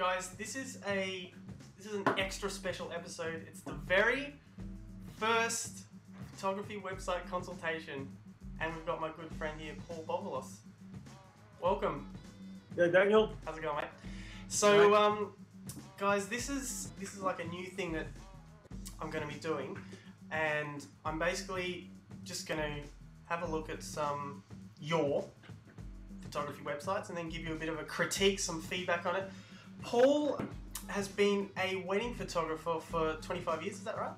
Guys, this is an extra special episode. It's the very first photography website consultation, and we've got my good friend here, Paul Bovolos. Welcome. Yeah, Daniel. How's it going, mate? So, guys, this is like a new thing that I'm going to be doing, and I'm basically just going to have a look at some your photography websites and then give you a bit of a critique, some feedback on it. Paul has been a wedding photographer for 25 years, is that right?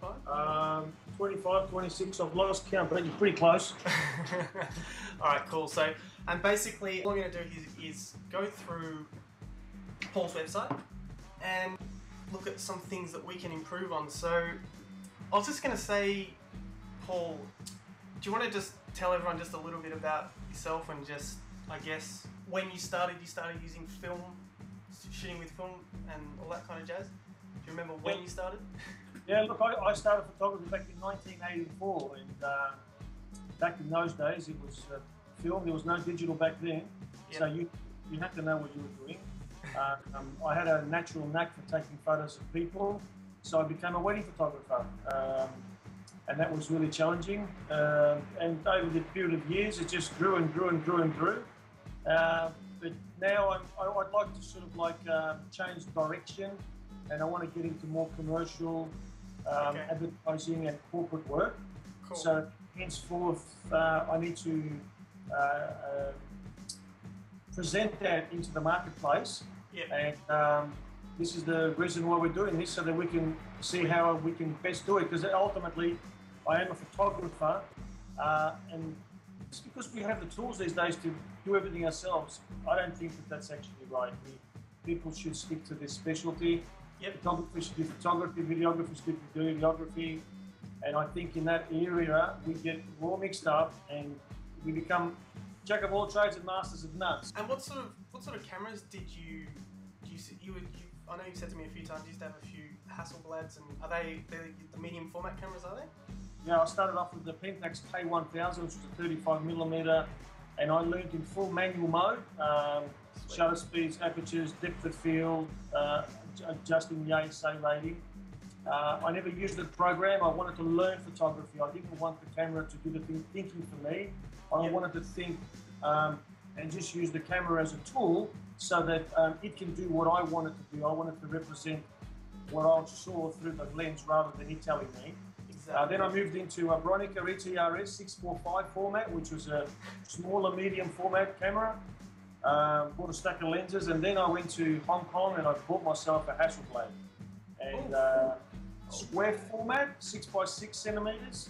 25? 25, 26, I've lost count, but you're pretty close. Alright, cool. So, and basically all I'm going to do is go through Paul's website and look at some things that we can improve on. So, I was just going to say, Paul, do you want to just tell everyone just a little bit about yourself and just, I guess, when you started using film, shooting with film and all that kind of jazz? Do you remember when you started? Yeah, look, I started photography back in 1984, and back in those days it was film, there was no digital back then, yep. So you had to know what you were doing. I had a natural knack for taking photos of people, so I became a wedding photographer, and that was really challenging, and over the period of years it just grew and grew and grew and grew. But now I'd like to sort of like change direction, and I want to get into more commercial advertising and corporate work. Cool. So henceforth I need to present that into the marketplace, yep. And this is the reason why we're doing this, so that we can see how we can best do it, because ultimately I am a photographer, and it's because we have the tools these days to do everything ourselves. I don't think that that's actually right. People should stick to their specialty. Yep. Photographers should do photography, videographers should do videography, and I think in that area we get all mixed up and we become jack of all trades and masters of none. And what sort of cameras did you I know you've said to me a few times you used to have a few Hasselblads, and are they the medium format cameras, are they? Yeah, I started off with the Pentax K1000, which was a 35mm, and I learned in full manual mode, shutter speeds, apertures, depth of field, adjusting the ASA rating. I never used the program. I wanted to learn photography. I didn't want the camera to do the thinking for me. I yep. wanted to think and just use the camera as a tool, so that it can do what I wanted to do. I wanted to represent what I saw through the lens rather than it telling me. Then I moved into a Bronica ETRS 645 format, which was a smaller medium format camera. Bought a stack of lenses, and then I went to Hong Kong and I bought myself a Hasselblad. And square format, 6 by 6 centimeters.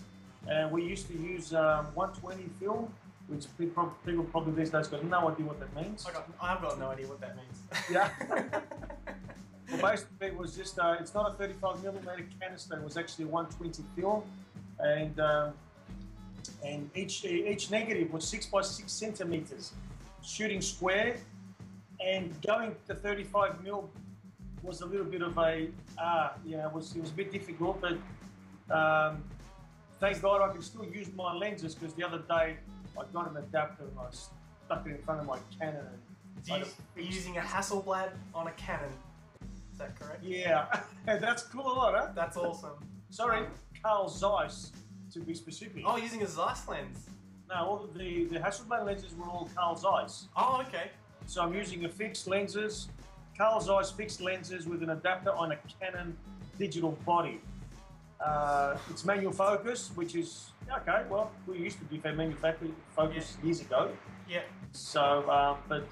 We used to use 120 film, which people probably these days got no idea what that means. I've got no idea what that means. Yeah. Well, basically, it was just, it's not a 35mm canister, it was actually a 120 film, and each negative was 6 by 6 centimetres, shooting square, and going to 35mm was a little bit of a, it was a bit difficult, but thank God I can still use my lenses, because the other day I got an adapter and I stuck it in front of my Canon. You're using a Hasselblad on a Canon? Is that correct? Yeah, that's cool, huh? That's awesome. Sorry, Carl Zeiss, to be specific. Oh, using a Zeiss lens? No, all the Hasselblad lenses were all Carl Zeiss. Oh, okay. So I'm using a fixed lenses, Carl Zeiss fixed lenses with an adapter on a Canon digital body. It's manual focus, which is, okay, well, we used to do manual focus years ago. Yeah. So, but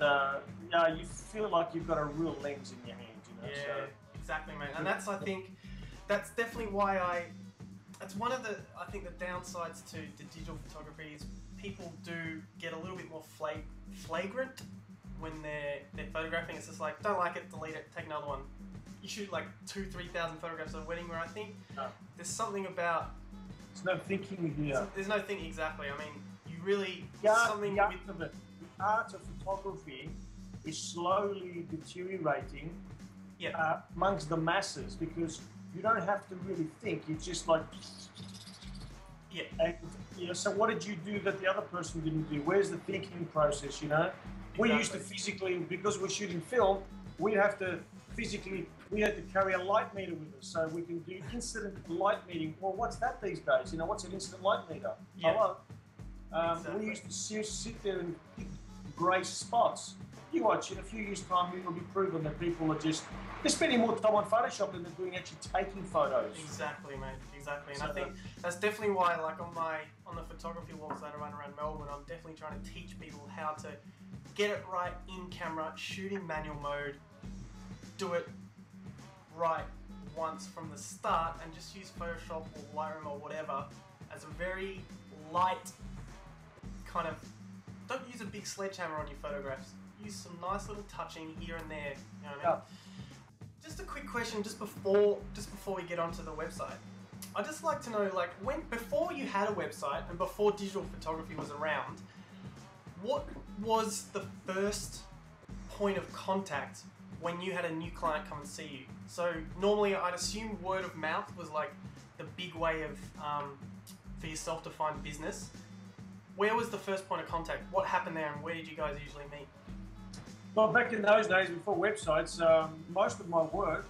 you feel like you've got a real lens in your hand. Yeah, exactly, mate. And that's, I think, that's definitely why that's one of the, I think, the downsides to digital photography is people do get a little bit more flagrant when they're photographing. It's just like, don't like it, delete it, take another one. You shoot like 2,000 to 3,000 photographs at a wedding, where I think there's something about... There's no thinking here. There's no thinking, exactly. I mean, you really... The art of photography is slowly deteriorating. Yeah. Amongst the masses, because you don't have to really think, you just like... Yeah. And, you know, so what did you do that the other person didn't do? Where's the thinking process, you know? Exactly. We used to physically, because we're shooting film, we have to physically, we had to carry a light meter with us, so we can do incident light meeting. Well, what's that these days? You know, what's an incident light meter? Yeah. Hello. Exactly. We used to sit there and pick grey spots. You watch, in a few years' time, it will be proven that people are just, they're spending more time on Photoshop than they're doing actually taking photos. Exactly, mate. Exactly. And so I think that's definitely why, like on the photography walks that I run around Melbourne, I'm definitely trying to teach people how to get it right in camera, shoot in manual mode, do it right once from the start, and just use Photoshop or Lightroom or whatever as a very light kind of. Don't use a big sledgehammer on your photographs. Use some nice little touching here and there. You know what I mean? Yeah. Just a quick question, just before we get onto the website. I'd just like to know, like, when before you had a website and before digital photography was around, what was the first point of contact when you had a new client come and see you? So normally, I'd assume word of mouth was like the big way of for yourself to find business. Where was the first point of contact? What happened there, and where did you guys usually meet? Well, back in those days, before websites, most of my work,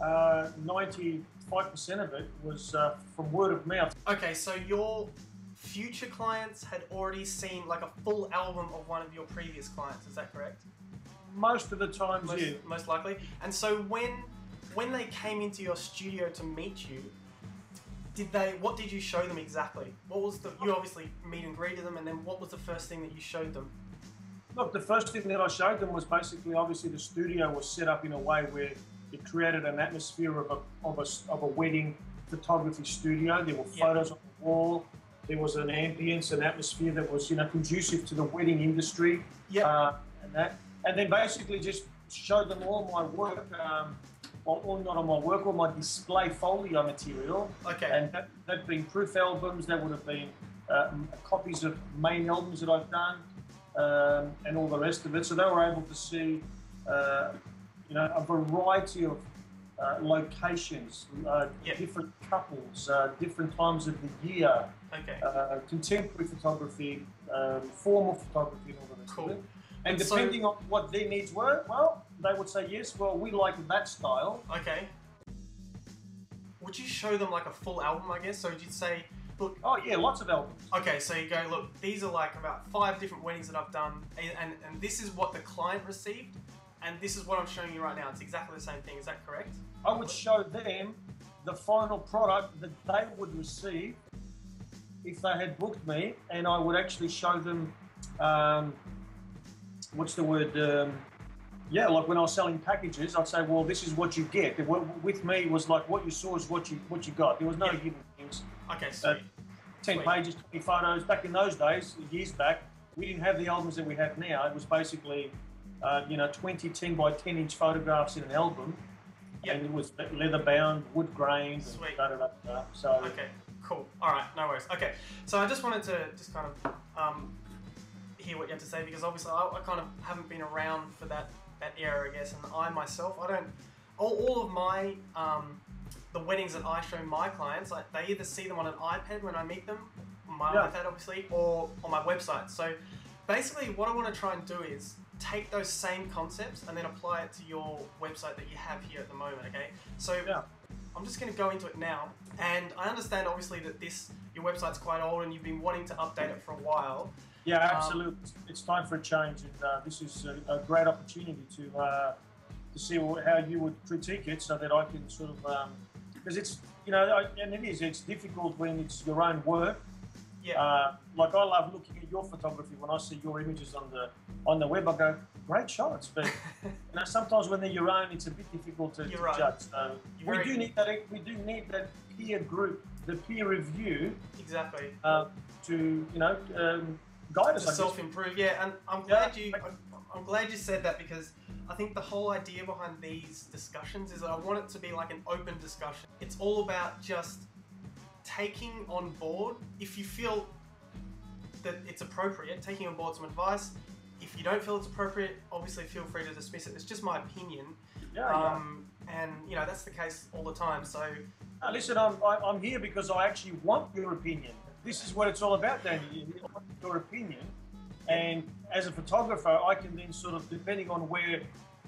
95% of it was from word of mouth. Okay, so your future clients had already seen like a full album of one of your previous clients, is that correct? Most of the time, yeah. Most likely. And so when they came into your studio to meet you, what did you show them exactly? What was the, you obviously meet and greeted them, and then what was the first thing that you showed them? Look, the first thing that I showed them was basically, obviously the studio was set up in a way where it created an atmosphere of a wedding photography studio. There were photos on the wall. There was an ambience, an atmosphere that was, you know, conducive to the wedding industry. Yeah. And that, and then basically just showed them all my work, or not on my work, all my display folio material. Okay. And that'd been proof albums. That would have been copies of main albums that I've done. And all the rest of it, so they were able to see, you know, a variety of locations, different couples, different times of the year, okay. Contemporary photography, formal photography, and all the rest of it. And depending on what their needs were, well, they would say yes. Well, we like that style. Okay. Would you show them like a full album? I guess so. You'd say. Look, oh yeah, lots of albums. Okay, so you go, look, these are like about 5 different weddings that I've done, and this is what the client received, and this is what I'm showing you right now. It's exactly the same thing, is that correct? I would show them the final product that they would receive if they had booked me, and I would actually show them, what's the word, yeah, like when I was selling packages, I'd say, well, this is what you get. With me was like, what you saw is what you got. There was no hidden things. Okay, so 10 pages, 20 photos. Back in those days, years back, we didn't have the albums that we have now. It was basically, you know, 20 10 by 10 inch photographs in an album, and it was leather bound, wood grained, and da, da, da, da. So okay, cool. All right, no worries. Okay, so I just wanted to just kind of hear what you have to say, because obviously I kind of haven't been around for that era, I guess, and I myself, I don't. All of my the weddings that I show my clients, like they either see them on an iPad when I meet them, my iPad obviously, or on my website. So basically what I want to try and do is take those same concepts and then apply it to your website that you have here at the moment, okay? So I'm just going to go into it now, and I understand obviously that your website's quite old and you've been wanting to update it for a while. Yeah, absolutely. It's time for a change, and this is a great opportunity to see how you would critique it, so that I can sort of, because it's, you know, it's difficult when it's your own work. Yeah. Like I love looking at your photography. When I see your images on the web, I go, great shots. But you know, sometimes when they're your own, it's a bit difficult to judge. So we do need that. We do need that peer group, the peer review. Exactly. To, you know, guide us. To self-improve. Yeah, and I'm glad I'm glad you said that, because I think the whole idea behind these discussions is that I want it to be like an open discussion. It's all about just taking on board, if you feel that it's appropriate, taking on board some advice. If you don't feel it's appropriate, obviously feel free to dismiss it. It's just my opinion. Yeah, and you know, that's the case all the time. So listen, I'm here because I actually want your opinion. This is what it's all about, Daniel. I want your opinion. And as a photographer, I can then sort of, depending on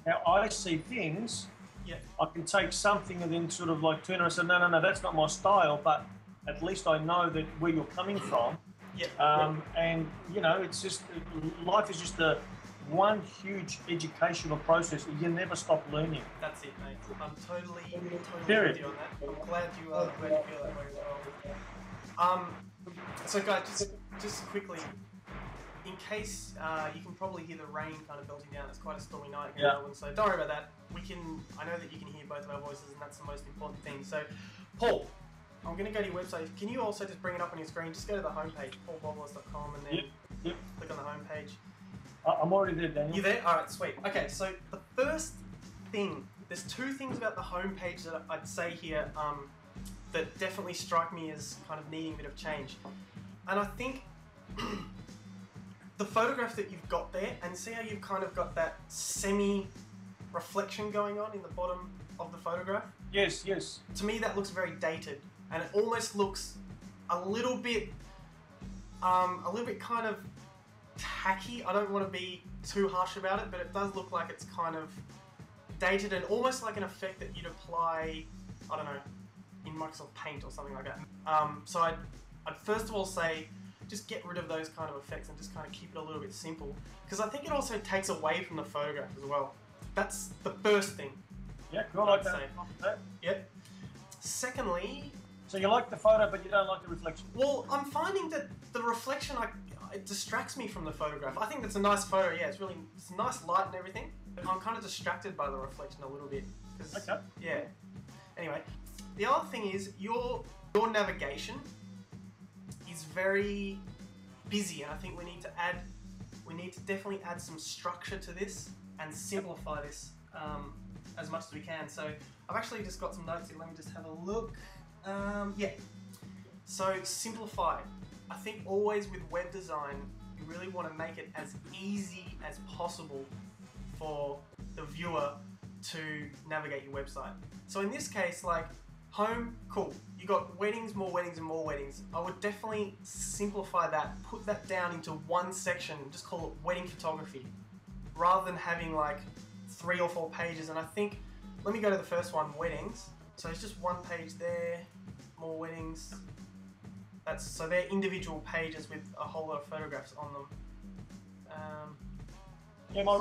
how I see things, yeah. I can take something and then sort of like turn around and say, no, no, no, that's not my style, but at least I know that where you're coming from. Yeah. And, you know, it's just, life is just a one huge educational process. You never stop learning. That's it, mate. I'm totally with you on that. I'm glad you are, glad you feel that way as well. So guys, just quickly, in case you can probably hear the rain kind of melting down, it's quite a stormy night here, yeah. So don't worry about that. We can, I know that you can hear both of our voices, and that's the most important thing. So, Paul, I'm going to go to your website. Can you also just bring it up on your screen? Just go to the homepage, paulbovolos.com, and then click on the homepage. I'm already there, Daniel. You there? All right, sweet. Okay, so the first thing, there's two things about the homepage that I'd say here that definitely strike me as kind of needing a bit of change. And I think the photograph that you've got there, and see how you've kind of got that semi-reflection going on in the bottom of the photograph? Yes, yes. To me, that looks very dated, and it almost looks a little bit kind of tacky. I don't want to be too harsh about it, but it does look like it's kind of dated and almost like an effect that you'd apply, I don't know, in Microsoft Paint or something like that. So I'd first of all say, just get rid of those kind of effects and just kind of keep it a little bit simple, because I think it also takes away from the photograph as well. That's the first thing. Yeah, cool. I'd say. Okay. Yep. Secondly, so you like the photo, but you don't like the reflection? Well, I'm finding that the reflection, it distracts me from the photograph. I think that's a nice photo, yeah, it's nice light and everything, but I'm kind of distracted by the reflection a little bit. Okay. Yeah. Anyway, the other thing is your navigation is very busy, and I think we need to definitely add some structure to this and simplify this as much as we can. So I've actually just got some notes here, let me just have a look. Yeah, so simplify. I think always with web design, you really want to make it as easy as possible for the viewer to navigate your website. So in this case, like home, cool. You got weddings, more weddings, and more weddings. I would definitely simplify that, put that down into one section, just call it wedding photography, rather than having like 3 or 4 pages. And I think, let me go to the first one, weddings. So it's just one page there, more weddings. That's, so they're individual pages with a whole lot of photographs on them. Yeah, my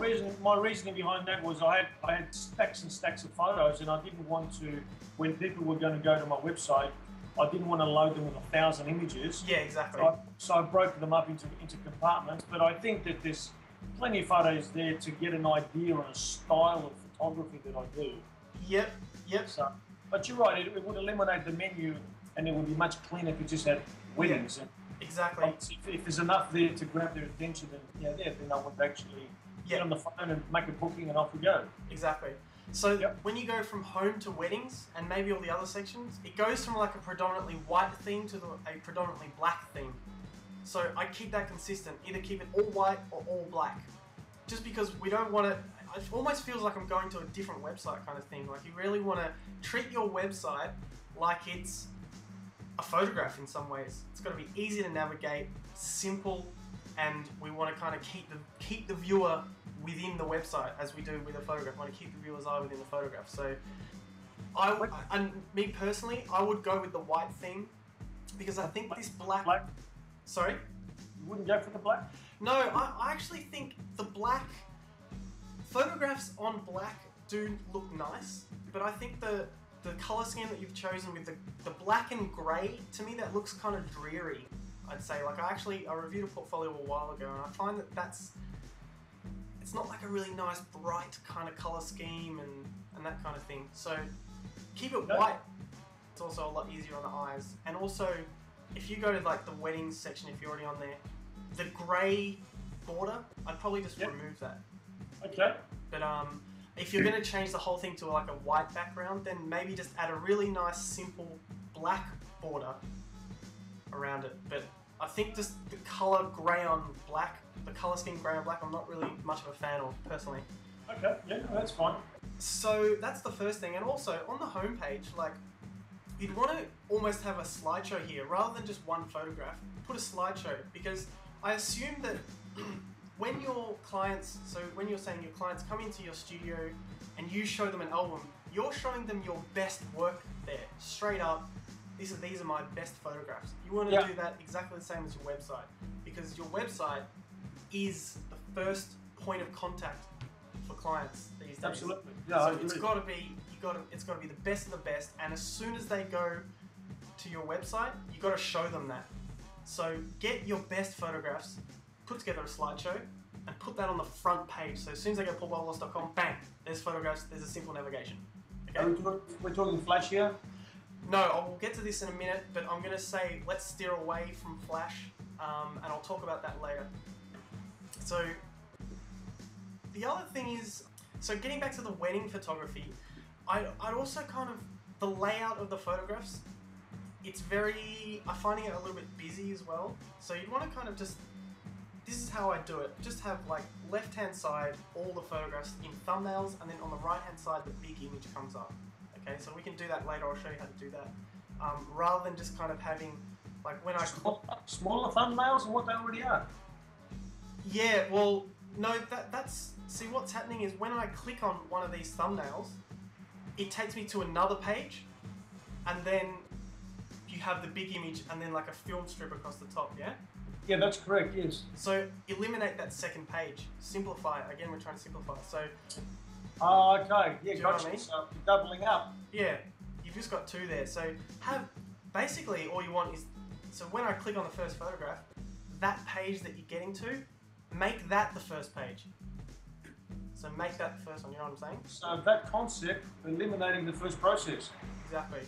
reasoning behind that was I had stacks and stacks of photos, and I didn't want to, when people were going to go to my website, I didn't want to load them with 1,000 images. Yeah, exactly. So I broke them up into compartments, but I think that there's plenty of photos there to get an idea on a style of photography that I do. Yep, yep. So, but you're right, it would eliminate the menu, and it would be much cleaner if you just had weddings. Yeah, exactly. If there's enough there to grab their attention, then yeah, then I would actually get on the phone and make a booking, and off we go. Exactly. So when you go from home to weddings, and maybe all the other sections, it goes from like a predominantly white theme to a predominantly black theme. So I keep that consistent, either keep it all white or all black. Just because we don't want to, it almost feels like I'm going to a different website kind of thing. Like you really want to treat your website like it's a photograph in some ways. It's got to be easy to navigate, simple, and we want to kind of keep the viewer within the website as we do with a photograph. We want to keep the viewer's eye within the photograph. So me personally, I would go with the white theme, because I think this black. Sorry? You wouldn't go for the black? No, I actually think the black, photographs on black do look nice, but I think the colour scheme that you've chosen with the black and grey, to me that looks kind of dreary, I'd say. Like I reviewed a portfolio a while ago, and I find that it's not like a really nice bright kind of colour scheme and that kind of thing. So keep it white. It's also a lot easier on the eyes. And also, if you go to like the weddings section, if you're already on there, the grey border, I'd probably just remove that. Okay. But if you're going to change the whole thing to like a white background, then maybe just add a really nice simple black border around it. But I think just the colour grey on black, the colour scheme grey on black, I'm not really much of a fan of personally. Okay, yeah, that's fine. So that's the first thing. And also on the homepage, like you'd want to almost have a slideshow here rather than just one photograph. Put a slideshow, because I assume that when your clients, so when you're saying your clients come into your studio and you show them an album, you're showing them your best work there, straight up. These are my best photographs. You want to do that exactly the same as your website, because your website is the first point of contact for clients these days. Absolutely. Yeah, so it's got to be the best of the best, and as soon as they go to your website, you got to show them that. So get your best photographs, put together a slideshow, and put that on the front page. So as soon as they go to paulbovolos.com, bang, there's photographs, there's a simple navigation. Okay? We're talking Flash here? No, I'll get to this in a minute, but I'm going to say let's steer away from Flash, and I'll talk about that later. So the other thing is, so getting back to the wedding photography, I'd also kind of, the layout of the photographs, it's very, I'm finding it a little bit busy as well. So you'd want to kind of just, this is how I do it, just have like left hand side all the photographs in thumbnails, and then on the right hand side the big image comes up. Okay, so we can do that later, I'll show you how to do that. Rather than just kind of having, like when I... Smaller thumbnails than what they already are? Yeah, well, no, that's... See, what's happening is when I click on one of these thumbnails, it takes me to another page, and then you have the big image and then like a film strip across the top, yeah? Yeah, that's correct, yes. So eliminate that second page. Simplify. Again, we're trying to simplify. So... Oh, okay. Yeah, gotcha. I mean? So you're doubling up. Yeah, you've just got two there. So have basically all you want is, so when I click on the first photograph, that page that you're getting to, make that the first page. So make that the first one. You know what I'm saying? So that concept, eliminating the first process. Exactly.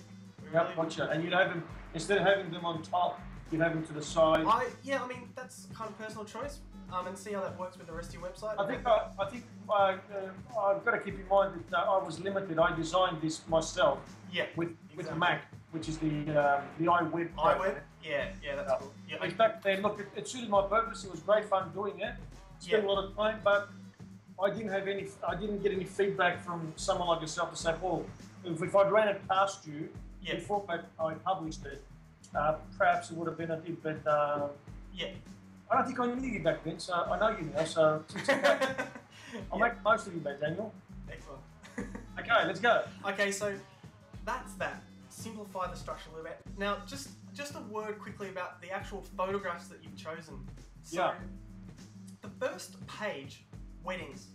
Yeah, gotcha. And you'd have them, instead of having them on top, you'd have them to the side. Yeah, I mean that's kind of personal choice. And see how that works with the rest of your website. I think I've got to keep in mind that I was limited. I designed this myself. Yeah. With Mac, which is the iWeb. iWeb. Yeah, yeah, that's cool. Yeah. In fact, then look, it suited my purpose. It was great fun doing it. Spent a lot of time, but I didn't have any. I didn't get any feedback from someone like yourself to say, "Oh, if I'd ran it past you before I published it, perhaps it would have been a bit." But I don't think I knew you back then, so I know you now, so I'll make most of you back, Daniel. Excellent. Okay, let's go. Okay, so that's that. Simplify the structure a little bit. Now, just a word quickly about the actual photographs that you've chosen. So, the first page, weddings.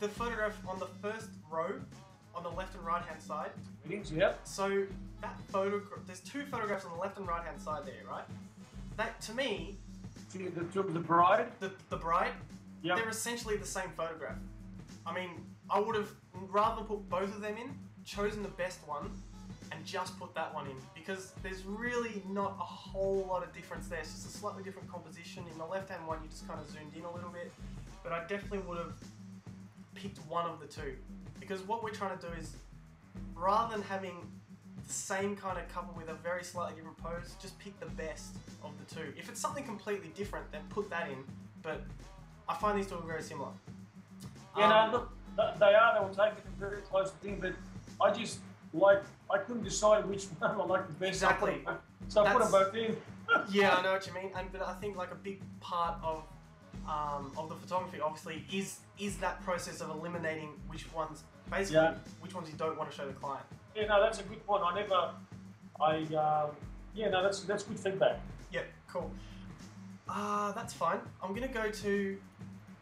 The photograph on the first row, on the left and right-hand side. Weddings, yep. So, that photograph, there's two photographs on the left and right-hand side there, right? That, to me... The bride? The bride? Yep. They're essentially the same photograph. I mean, I would have, rather than put both of them in, chosen the best one and just put that one in, because there's really not a whole lot of difference there. It's just a slightly different composition. In the left-hand one, you just kind of zoomed in a little bit, but I definitely would have picked one of the two, because what we're trying to do is, rather than having the same kind of couple with a very slightly different pose, just pick the best of the two. If it's something completely different, then put that in, but I find these two are very similar. Yeah, no, look, they will take it very close to thing, but I just, like, I couldn't decide which one I like the best. Exactly. So I put them both in. Yeah, I know what you mean, but I think like a big part of the photography, obviously, is that process of eliminating which ones, basically, which ones you don't want to show the client. Yeah, no, that's a good point. Yeah, no, that's good feedback. Yeah, cool. That's fine. I'm going to go to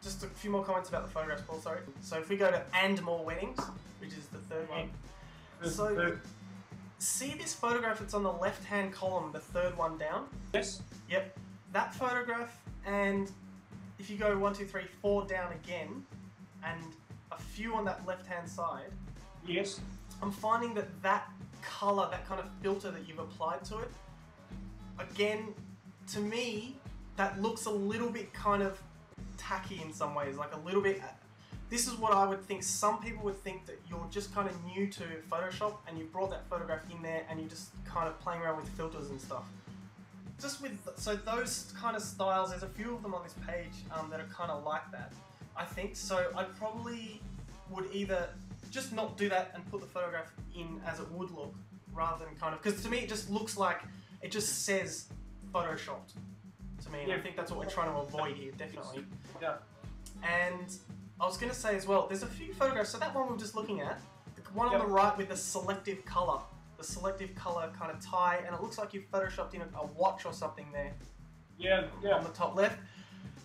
just a few more comments about the photographs, Paul, sorry. So if we go to and more weddings, which is the third one. So see this photograph that's on the left-hand column, the third one down? Yes. Yep. That photograph, and if you go 1, 2, 3, 4 down again, and a few on that left-hand side. Yes. I'm finding that that colour, that kind of filter that you've applied to it, again, to me, that looks a little bit kind of tacky in some ways, like a little bit, this is what I would think, some people would think that you're just kind of new to Photoshop and you brought that photograph in there and you're just kind of playing around with filters and stuff. Just with, so those kind of styles, there's a few of them on this page that are kind of like that, I think, so I probably would either just not do that and put the photograph in as it would look, rather than kind of, because to me it just looks like, it just says Photoshopped. To me, and I think that's what we're trying to avoid here, definitely. Yeah. And I was going to say as well, there's a few photographs, so that one we were just looking at, the one on the right with the selective colour, kind of tie, and it looks like you've photoshopped in a watch or something there. Yeah, yeah. On the top left.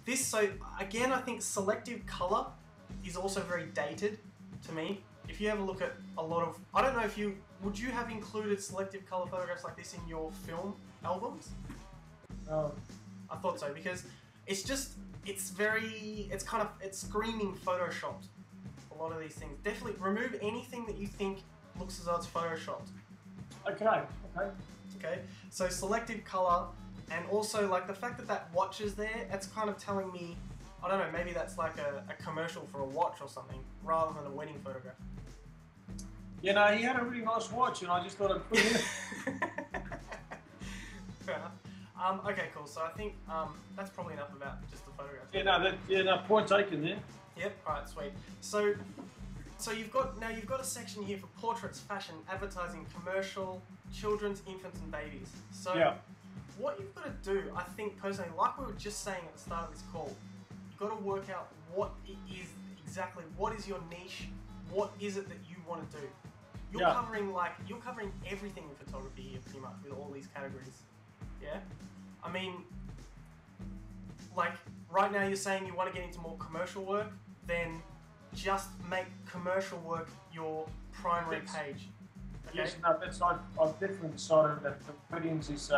This, so again, I think selective colour is also very dated to me. If you have a look at a lot of, I don't know if you, would you have included selective colour photographs like this in your film albums? No. I thought so, because it's just, it's very, it's kind of, it's screaming photoshopped, a lot of these things. Definitely remove anything that you think looks as though it's photoshopped. Okay, okay. Okay, so selective colour, and also like the fact that that watch is there, that's kind of telling me, I don't know, maybe that's like a commercial for a watch or something, rather than a wedding photograph. Yeah, no, he had a really nice watch, and I just thought I'd put it in. Fair enough. Okay, cool. So I think that's probably enough about just the photographs. Yeah, no, point taken there. Yep. All right, sweet. So you've got now a section here for portraits, fashion, advertising, commercial, children's, infants, and babies. So what you've got to do, I think personally, like we were just saying at the start of this call, you've got to work out what it is exactly. What is your niche? What is it that you want to do? You're covering you're covering everything in photography here, pretty much, with all these categories. Yeah, I mean, like right now you're saying you want to get into more commercial work, then just make commercial work your primary page. Okay? Yes, no, that's I've definitely decided that the weddings is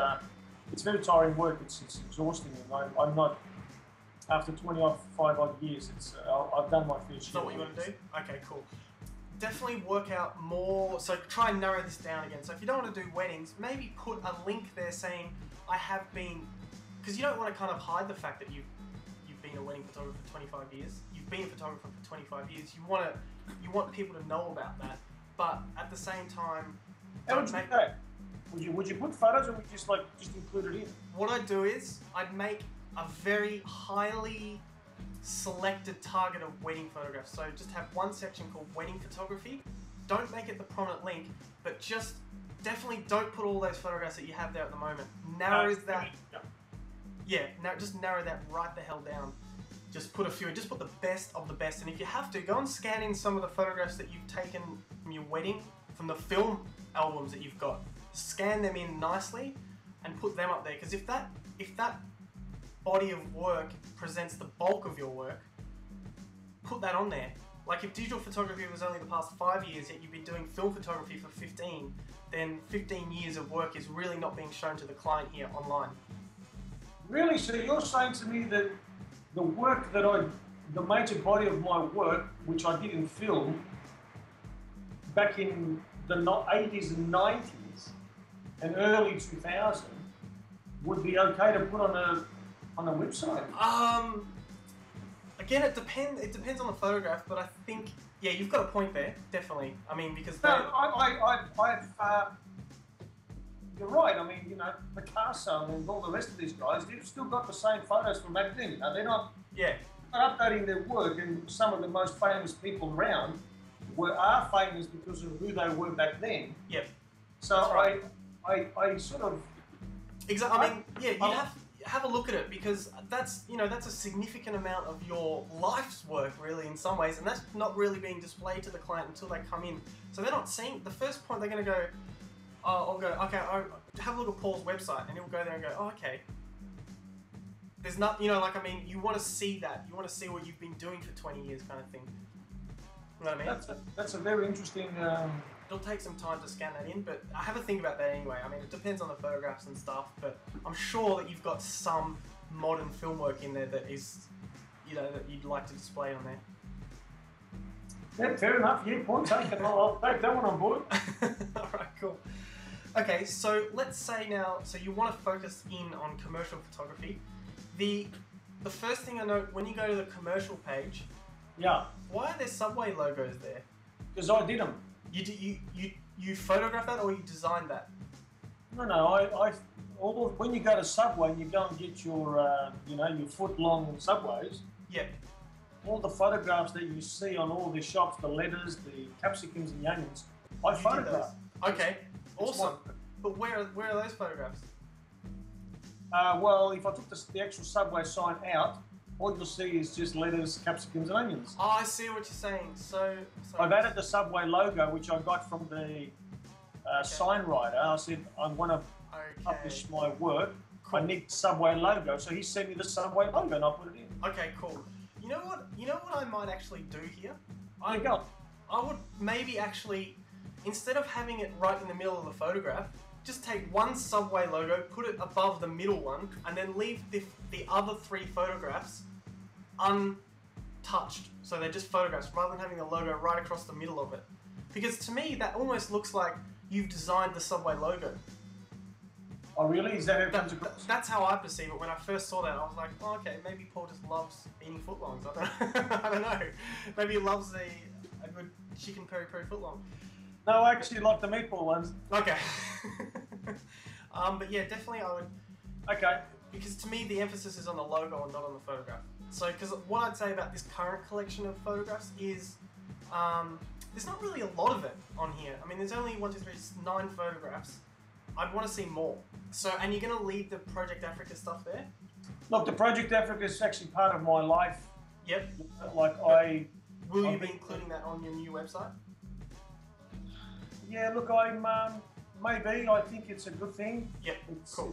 it's very tiring work. It's exhausting, and I'm not. After 25 odd years, it's I've done my fair share. Is that what you want to do? Okay, cool. Definitely work out more, so try and narrow this down again. So if you don't want to do weddings, maybe put a link there saying, I have been, because you don't want to kind of hide the fact that you've been a wedding photographer for 25 years. You've been a photographer for 25 years. You want people to know about that, but at the same time, how would you do that? Would you put photos, or would you just include it in? What I'd do is, I'd make a very highly selected target of wedding photographs. So just have one section called wedding photography. Don't make it the prominent link, but just definitely don't put all those photographs that you have there at the moment. Narrow that. Yeah, now just narrow that right the hell down. Just put a few, just put the best of the best. And if you have to, go and scan in some of the photographs that you've taken from your wedding, from the film albums that you've got. Scan them in nicely and put them up there, because if that body of work presents the bulk of your work, put that on there. Like if digital photography was only the past 5 years, yet you've been doing film photography for 15, then 15 years of work is really not being shown to the client here online. Really? So you're saying to me that the work that the major body of my work, which I did in film back in the 80s and 90s and early 2000, would be okay to put on a website? Again, it depends on the photograph, but I think you've got a point there, definitely. I mean, because you're right. I mean, you know, Picasso and all the rest of these guys, they've still got the same photos from back then. Now, they're not updating their work, and some of the most famous people around are famous because of who they were back then. Yep. So right. I sort of have a look at it, because that's, you know, that's a significant amount of your life's work, really, in some ways, and that's not really being displayed to the client until they come in. So they're not seeing, the first point they're going to go, I'll have a look at Paul's website, and he'll go there and go, oh, okay. There's nothing, you know, like, I mean, you want to see that. You want to see what you've been doing for 20 years kind of thing. You know what I mean? That's a very interesting... It'll take some time to scan that in, but I have a think about that anyway. I mean, it depends on the photographs and stuff, but I'm sure that you've got some modern film work in there that is, you know, that you'd like to display on there. Yeah, fair enough. Yeah, point taken. I'll take that one on board. All right, cool. Okay, so let's say now, so you want to focus in on commercial photography. The first thing I note when you go to the commercial page, why are there Subway logos there? Because I did them. You photograph that, or you design that? No. When you go to Subway and you go and get your you know, your foot-long Subways. Yeah. All the photographs that you see on all the shops, the letters, the capsicums, and the onions, I photograph. Okay, awesome. But where are those photographs? Well, if I took the actual Subway sign out, all you'll see is just lettuce, capsicums and onions. Oh, I see what you're saying. So I've added the Subway logo, which I got from the sign writer. I said, I want to publish my work. Cool. I need Subway logo. So he sent me the Subway logo and I put it in. Okay, cool. You know what? You know what I might actually do here? I would maybe actually, instead of having it right in the middle of the photograph, just take one Subway logo, put it above the middle one, and then leave the other three photographs untouched. So they're just photographs, rather than having the logo right across the middle of it. Because to me, that almost looks like you've designed the Subway logo. Oh really? Is that how it comes across? That's how I perceive it. When I first saw that, I was like, oh, okay, maybe Paul just loves eating footlongs. I don't know. Maybe he loves a good chicken peri-peri footlong. No, I actually like the meatball ones. Okay. But yeah, definitely I would... Okay. Because to me, the emphasis is on the logo and not on the photograph. So, because what I'd say about this current collection of photographs is, there's not really a lot of it on here. I mean, there's only 9 photographs. I'd want to see more. So, and you're going to leave the Project Africa stuff there? Look, the Project Africa is actually part of my life. Yep. Like, Will you be including that on your new website? Yeah, look, I'm, maybe, I think it's a good thing. Yep, cool.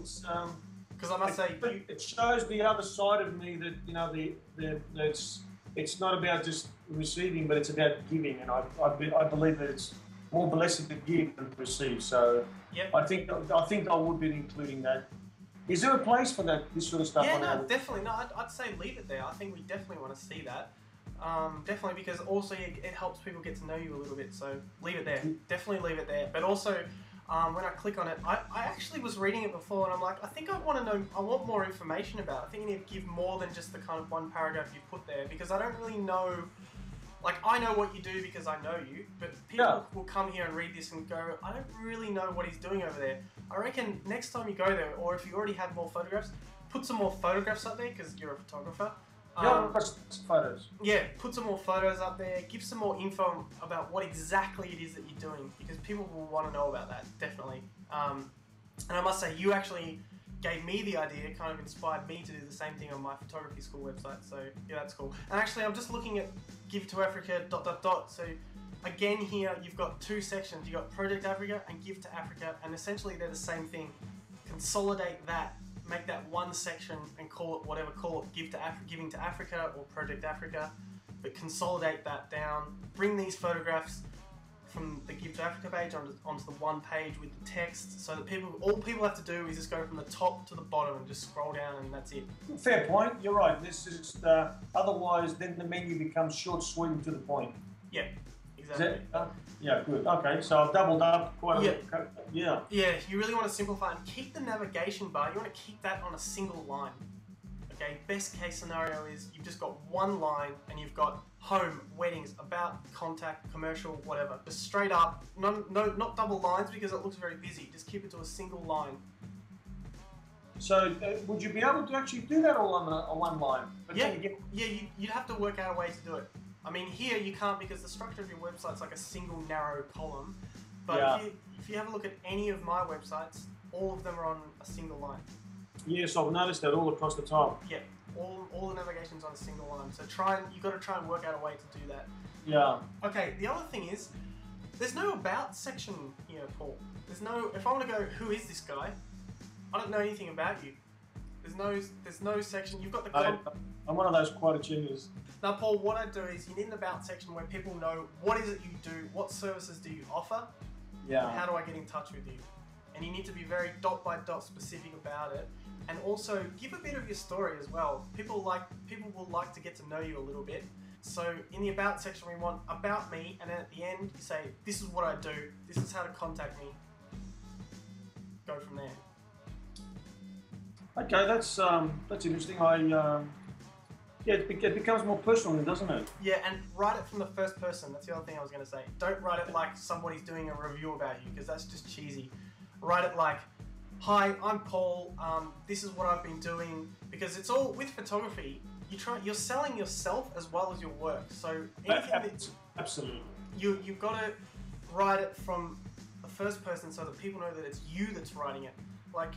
Because I must say... It shows the other side of me that, you know, it's not about just receiving, but it's about giving. And I believe that it's more blessed to give than to receive. So yep. I think I would be including that. Is there a place for that, this sort of stuff? Yeah, no, definitely. No, I'd say leave it there. I think we definitely want to see that. Definitely, because also it helps people get to know you a little bit, so leave it there. Definitely leave it there. But also, when I click on it, I actually was reading it before and I'm like, I think I want to know, I want more information about it. I think you need to give more than just the kind of one paragraph you put there, because I don't really know, like, I know what you do because I know you, but people will come here and read this and go, I don't really know what he's doing over there. I reckon next time you go there, or if you already have more photographs, put some more photographs up there, because you're a photographer. Photos. Yeah, put some more photos up there, give some more info about what exactly it is that you're doing, because people will want to know about that, definitely. And I must say, you actually gave me the idea, kind of inspired me to do the same thing on my photography school website, so yeah, that's cool. And actually, I'm just looking at GiveToAfrica ... So again here, you've got two sections. You've got Project Africa and GiveToAfrica, and essentially they're the same thing. Consolidate that. Make that one section and call it whatever, call it Giving to Africa or Project Africa, but consolidate that down, bring these photographs from the Give to Africa page onto the one page with the text, so that all people have to do is just go from the top to the bottom and just scroll down, and that's it. Fair point, you're right. This is just, otherwise then the menu becomes short, sweet and to the point. Yeah. Exactly. Yeah, good. Okay, so I've doubled up quite a bit. Yeah. Yeah, you really want to simplify and keep the navigation bar, you want to keep that on a single line. Okay, best case scenario is you've just got one line and you've got home, weddings, about, contact, commercial, whatever. Just straight up, not double lines because it looks very busy. Just keep it to a single line. So would you be able to actually do that all on one line? Yeah, you'd have to work out a way to do it. I mean, here you can't because the structure of your website's like a single narrow column. But if you have a look at any of my websites, all of them are on a single line. Yes, I've noticed that all across the top. Yeah, all the navigation's on a single line. So you've got to try and work out a way to do that. Yeah. Okay. The other thing is, there's no about section here, Paul. There's no. If I want to go, who is this guy? I don't know anything about you. There's no section. You've got the. I'm one of those quite achievers. Now, Paul, what I do is you need an about section where people know what is it you do, what services do you offer, and how do I get in touch with you. And you need to be very dot by dot specific about it, and also give a bit of your story as well. People will like to get to know you a little bit. So in the about section, we want about me, and then at the end, you say this is what I do, this is how to contact me. Go from there. Okay, that's interesting. Yeah, it becomes more personal, doesn't it? Yeah, and write it from the first person. That's the other thing I was going to say. Don't write it like somebody's doing a review about you, because that's just cheesy. Write it like, hi, I'm Paul, this is what I've been doing. Because it's all, with photography, you're selling yourself as well as your work. So anything that... Absolutely. You've got to write it from the first person so that people know that it's you that's writing it. Like,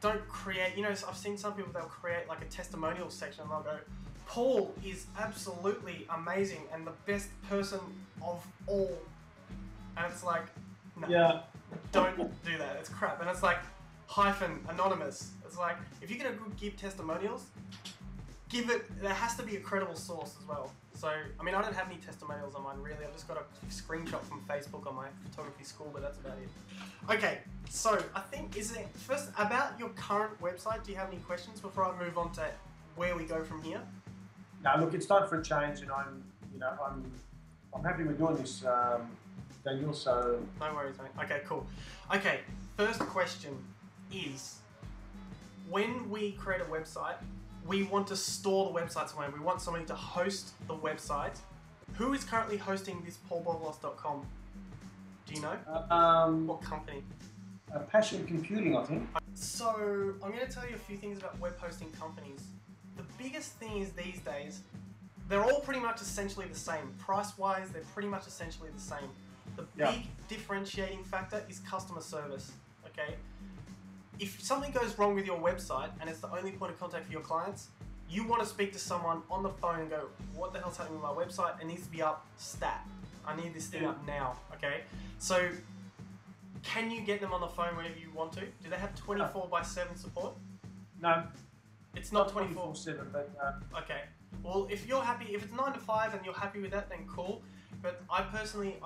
don't create, you know, I've seen some people, they'll create like a testimonial section and they'll go, Paul is absolutely amazing and the best person of all. And it's like, no, yeah. Don't do that, it's crap. And it's like, hyphen, anonymous. It's like, if you're going to give testimonials, give it, there has to be a credible source as well. So, I mean, I don't have any testimonials on mine really, I've just got a screenshot from Facebook on my photography school, but that's about it. Okay, so I think, first, about your current website, do you have any questions before I move on to where we go from here? No, look, it's time for a change and I'm happy we're doing this, Daniel, so... No worries, mate. Okay, cool. Okay, first question is, when we create a website, we want to store the website somewhere. We want somebody to host the website. Who is currently hosting this paulbovolos.com? Do you know? What company? Passion Computing, I think. So, I'm going to tell you a few things about web hosting companies. The biggest thing is these days, they're all pretty much essentially the same. Price-wise, they're pretty much essentially the same. The big differentiating factor is customer service, okay? If something goes wrong with your website and it's the only point of contact for your clients, you want to speak to someone on the phone and go, what the hell's happening with my website? It needs to be up stat. I need this thing up now, okay? So, can you get them on the phone whenever you want to? Do they have 24/7 support? No. It's not 24/7, but okay. Well, if you're happy, if it's 9 to 5 and you're happy with that, then cool. But I personally,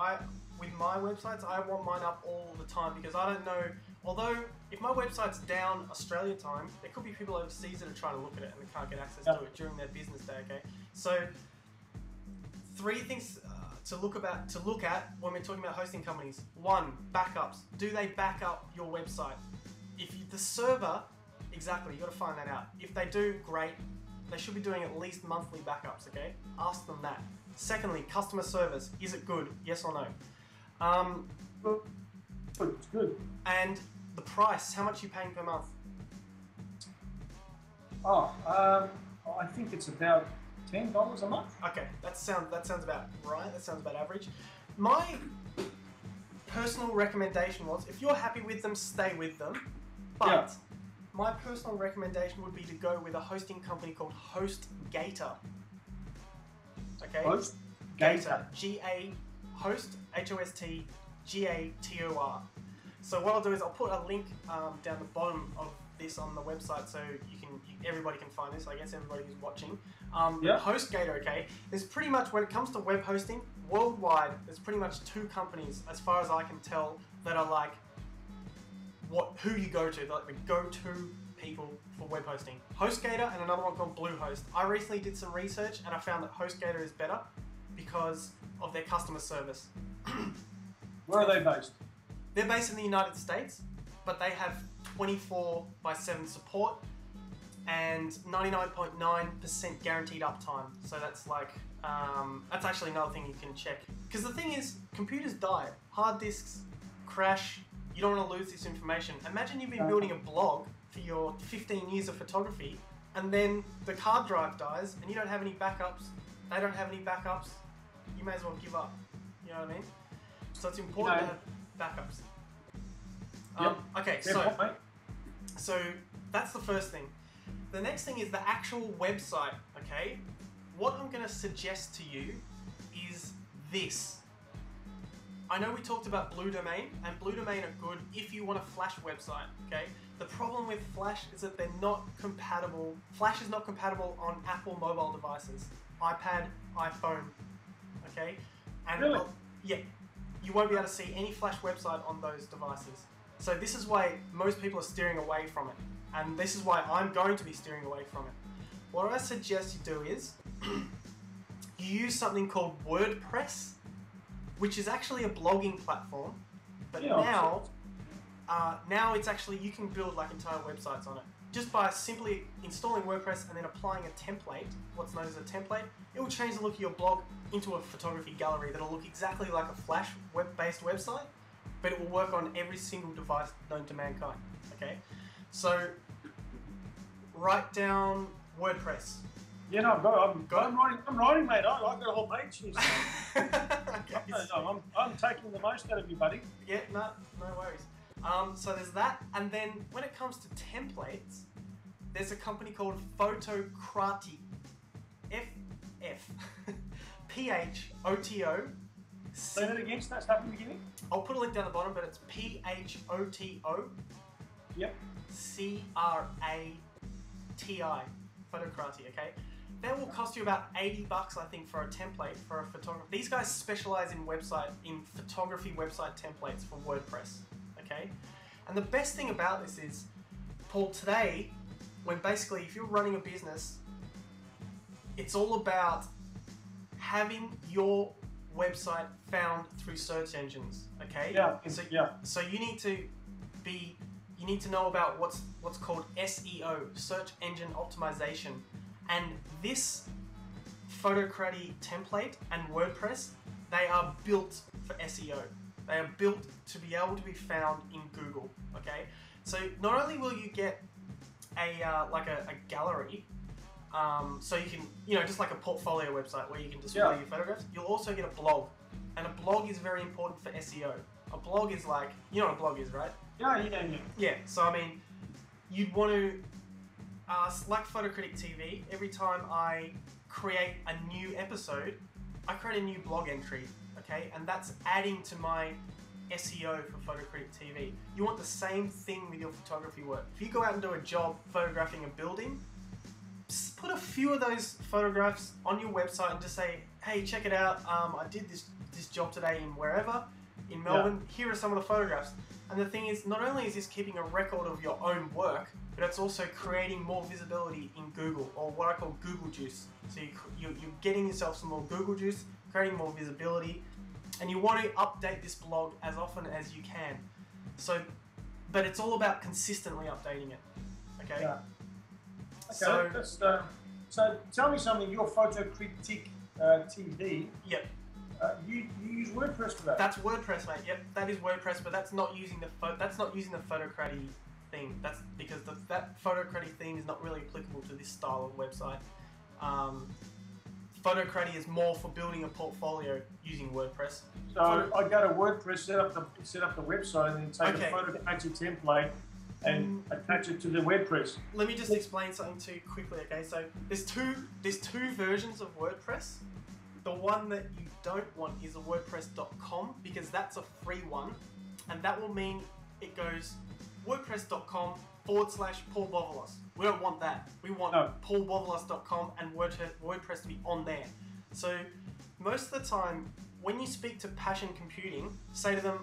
with my websites, I want mine up all the time because I don't know. Although, if my website's down Australia time, there could be people overseas that are trying to look at it and they can't get access to it during their business day, okay? So, 3 things to look at when we're talking about hosting companies. 1, backups. Do they back up your website? Exactly, you got to find that out. If they do, great. They should be doing at least monthly backups, okay? Ask them that. Secondly, customer service. Is it good? Yes or no? It's good. And the price, how much are you paying per month? Oh, I think it's about $10 a month. Okay, that sounds about right, that sounds about average. My personal recommendation was, if you're happy with them, stay with them. But my personal recommendation would be to go with a hosting company called HostGator. Okay? HostGator. G-A, host, H-O-S-T, G-A-T-O-R. So what I'll do is I'll put a link down the bottom of this on the website so you can, everybody can find this, I guess everybody who's watching. HostGator, okay, there's pretty much, when it comes to web hosting, worldwide, there's pretty much 2 companies, as far as I can tell, that are like, who you go to, they're like the go-to people for web hosting. HostGator and another one called Bluehost. I recently did some research and I found that HostGator is better because of their customer service. Where are they based? They're based in the United States, but they have 24/7 support and 99.9% guaranteed uptime. So that's like, that's actually another thing you can check. Because the thing is, computers die. Hard disks crash. You don't want to lose this information. Imagine you've been building a blog for your 15 years of photography and then the hard drive dies and you don't have any backups. They don't have any backups. You may as well give up. You know what I mean? So it's important to have backups. Okay, so that's the first thing. The next thing is the actual website, okay? What I'm going to suggest to you is this. I know we talked about Blue Domain, and Blue Domain are good if you want a Flash website, okay? The problem with Flash is that they're not compatible. Flash is not compatible on Apple mobile devices, iPad, iPhone, okay? And really? Yeah. You won't be able to see any Flash website on those devices. So this is why most people are steering away from it. And this is why I'm going to be steering away from it. What I suggest you do is, you use something called WordPress, which is actually a blogging platform. But now it's actually, you can build like entire websites on it. Just by simply installing WordPress and then applying a template, what's known as a template, it will change the look of your blog into a photography gallery that'll look exactly like a Flash web-based website, but it will work on every single device known to mankind, okay? So, write down WordPress. Yeah, no, I'm writing, mate. I've got a whole page here. So. Okay, I'm taking the most out of you, buddy. Yeah, no worries. So there's that, and then when it comes to templates, there's a company called Photocrati, Photocrati. Say that again, start from the beginning. I'll put a link down the bottom, but it's Photocrati. Yep. Crati, Photocrati, okay? That will cost you about $80, I think, for a template for a photographer. These guys specialize in photography website templates for WordPress, okay? And the best thing about this is, Paul, today, when basically if you're running a business, it's all about having your website found through search engines, okay? Yeah. So, yeah. So you need to be, you need to know about what's called SEO, search engine optimization. And this Photocrati template and WordPress, they are built for SEO. They are built to be able to be found in Google, okay? So not only will you get a like a gallery, so you can, you know, just like a portfolio website where you can display your photographs, you'll also get a blog. And a blog is very important for SEO. A blog is like, you know what a blog is, right? Yeah, yeah, yeah. Yeah, so I mean, you'd want to, like Photocritic TV, every time I create a new episode, I create a new blog entry, okay? And that's adding to my SEO for Photocritic TV. You want the same thing with your photography work. If you go out and do a job photographing a building, just put a few of those photographs on your website and just say, hey, check it out, I did this job today in wherever, in Melbourne, here are some of the photographs. And the thing is, not only is this keeping a record of your own work, but it's also creating more visibility in Google, or what I call Google juice. So you're getting yourself some more Google juice, creating more visibility, and you want to update this blog as often as you can. So, but it's all about consistently updating it, okay? Yeah. Okay, so, so tell me something, your Photocrati TV. Yep. You use WordPress for that? That's WordPress, mate. Yep, that is WordPress, but that's not using the Photocrati thing. That's because that Photocrati thing is not really applicable to this style of website. Photocrati is more for building a portfolio using WordPress. So I go to WordPress, set up the website, and then take a Photocrati template and attach it to the WordPress. Let me just explain something to you quickly, okay? So there's two versions of WordPress. The one that you don't want is a WordPress.com, because that's a free one, and that will mean it goes WordPress.com/Paul Bovolos. We don't want that. We want PaulBovolos.com and WordPress to be on there. So most of the time, when you speak to Passion Computing, say to them,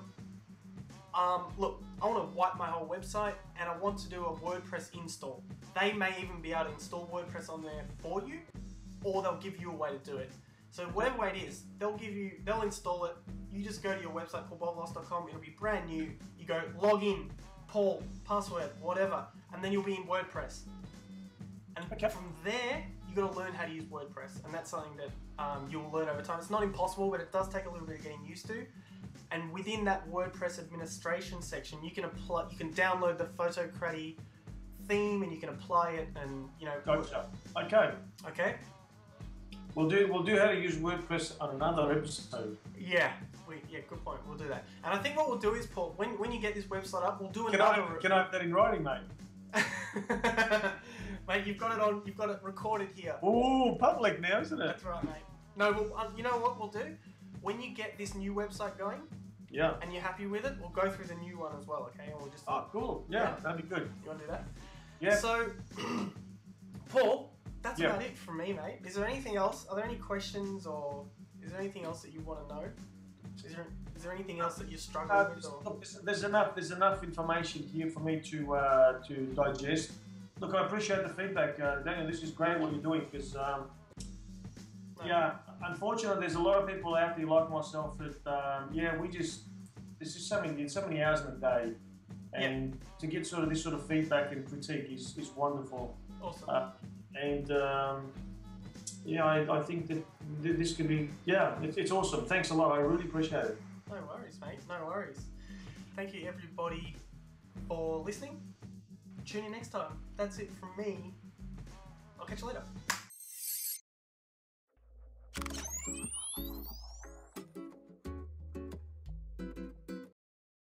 look, I want to wipe my whole website and I want to do a WordPress install. They may even be able to install WordPress on there for you, or they'll give you a way to do it. So whatever way it is, they'll install it. You just go to your website, paulbovolos.com, it'll be brand new. You go log in, Paul, password, whatever, and then you'll be in WordPress. And from there, you've got to learn how to use WordPress, and that's something that you'll learn over time. It's not impossible, but it does take a little bit of getting used to. And within that WordPress administration section, you can download the Photocrati theme, and you can apply it, and you know. Gotcha. Okay. Okay. We'll do how to use WordPress on another episode. Yeah, good point. We'll do that. And I think what we'll do is, Paul, when you get this website up, we'll do another. Can I have that in writing, mate? Mate, you've got it recorded here. Ooh, public now, isn't it? That's right, mate. No, you know what we'll do? When you get this new website going, and you're happy with it, we'll go through the new one as well, okay? And we'll just. Oh, cool. Yeah, that'd be good. You want to do that? Yeah. So, Paul. That's about it from me, mate. Is there anything else? Are there any questions, or is there anything else that you want to know? Is there anything else that you're struggling with? Or? Look, there's enough information here for me to digest. Look, I appreciate the feedback, Daniel. This is great what you're doing, because unfortunately, there's a lot of people out there like myself that there's just so many hours in a day, and to get sort of this sort of feedback and critique is wonderful. Awesome. And I think that this could be, it's awesome. Thanks a lot. I really appreciate it. No worries, mate. No worries. Thank you, everybody, for listening. Tune in next time. That's it from me. I'll catch you later.